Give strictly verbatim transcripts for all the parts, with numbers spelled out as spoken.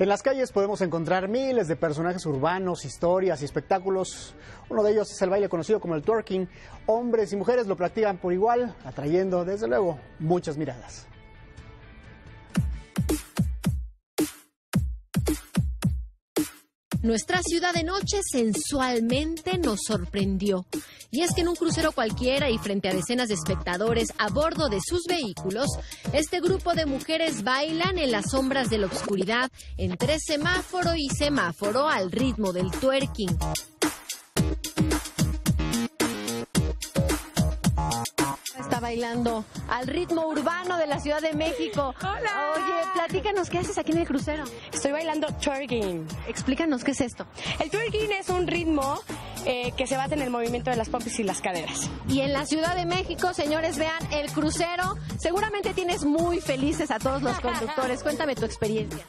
En las calles podemos encontrar miles de personajes urbanos, historias y espectáculos. Uno de ellos es el baile conocido como el twerking. Hombres y mujeres lo practican por igual, atrayendo, desde luego, muchas miradas. Nuestra ciudad de noche sensualmente nos sorprendió. Y es que en un crucero cualquiera y frente a decenas de espectadores a bordo de sus vehículos, este grupo de mujeres bailan en las sombras de la oscuridad, entre semáforo y semáforo, al ritmo del twerking. Está bailando al ritmo urbano de la Ciudad de México. ¡Hola! Oye, platícanos, ¿qué haces aquí en el crucero? Estoy bailando twerking. Explícanos, ¿qué es esto? El twerking es un ritmo eh, que se basa en el movimiento de las pompis y las caderas. Y en la Ciudad de México, señores, vean el crucero. Seguramente tienes muy felices a todos los conductores. Cuéntame tu experiencia.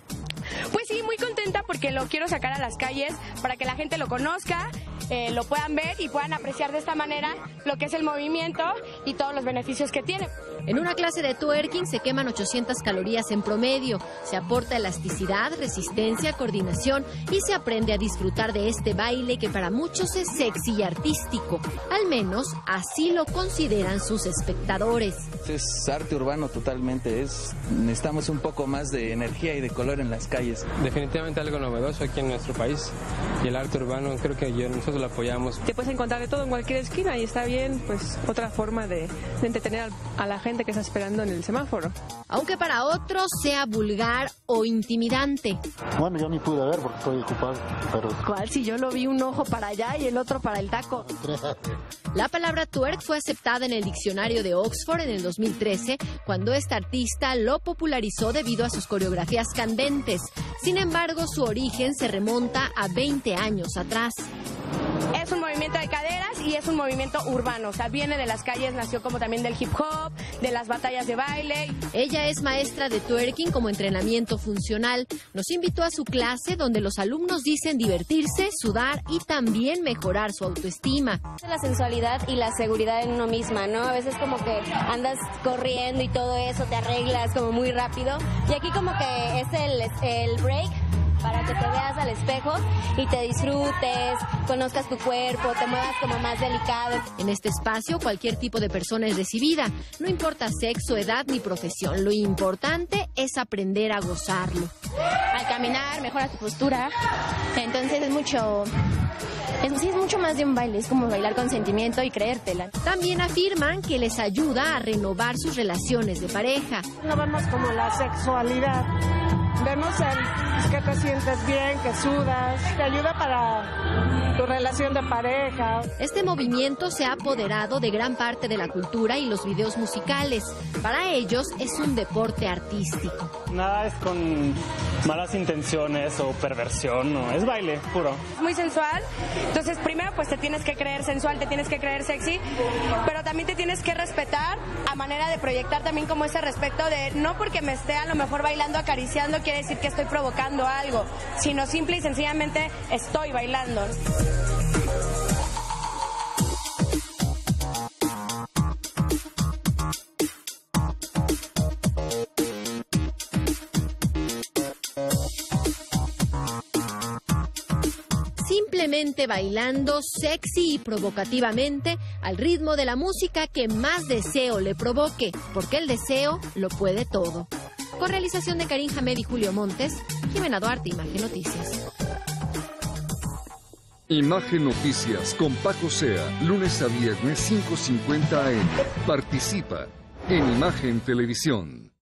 Pues sí, muy contenta porque lo quiero sacar a las calles para que la gente lo conozca, eh, lo puedan ver y puedan apreciar de esta manera lo que es el movimiento y todos los beneficios que tiene. En una clase de twerking se queman ochocientas calorías en promedio, se aporta elasticidad, resistencia, coordinación y se aprende a disfrutar de este baile que para muchos es sexy y artístico. Al menos así lo consideran sus espectadores. Es arte urbano totalmente, es, necesitamos un poco más de energía y de color en las calles. Definitivamente algo novedoso aquí en nuestro país, y el arte urbano creo que nosotros lo apoyamos. Te puedes encontrar de todo en cualquier esquina y está bien, pues otra forma de, de entretener a la gente que está esperando en el semáforo. Aunque para otros sea vulgar o intimidante. Bueno, yo ni pude ver porque estoy ocupado. Pero... ¿Cuál? Si yo lo vi, un ojo para allá y el otro para el taco. La palabra twerk fue aceptada en el diccionario de Oxford en el dos mil trece, cuando este artista lo popularizó debido a sus coreografías candentes. Sin embargo, su origen se remonta a veinte años atrás. Es un movimiento de caderas y es un movimiento urbano, o sea, viene de las calles, nació como también del hip hop, de las batallas de baile. Ella es maestra de twerking como entrenamiento funcional. Nos invitó a su clase donde los alumnos dicen divertirse, sudar y también mejorar su autoestima. La sensualidad y la seguridad en uno misma, ¿no? A veces como que andas corriendo y todo eso, te arreglas como muy rápido. Y aquí como que es el, el break para que te veas al espejo y te disfrutes, conozcas tu cuerpo, te muevas como más delicado. En este espacio cualquier tipo de persona es recibida, no importa sexo, edad ni profesión, lo importante es aprender a gozarlo. Al caminar mejora tu postura, entonces es mucho... Es, sí, es mucho más de un baile, es como bailar con sentimiento y creértela. También afirman que les ayuda a renovar sus relaciones de pareja. No vemos como la sexualidad, vemos el, que te sientes bien, que sudas, que ayuda para tu relación de pareja. Este movimiento se ha apoderado de gran parte de la cultura y los videos musicales. Para ellos es un deporte artístico. Nada es con malas intenciones o perversión, no, es baile puro. Es muy sensual. Entonces, primero, pues te tienes que creer sensual, te tienes que creer sexy, pero también te tienes que respetar a manera de proyectar también como ese respeto de no porque me esté a lo mejor bailando, acariciando, quiere decir que estoy provocando algo, sino simple y sencillamente estoy bailando. Simplemente bailando sexy y provocativamente al ritmo de la música que más deseo le provoque, porque el deseo lo puede todo. Con realización de Karin Hamed y Julio Montes, Jimena Duarte, Imagen Noticias. Imagen Noticias con Paco Zea, lunes a viernes cinco cincuenta a eme. Participa en Imagen Televisión.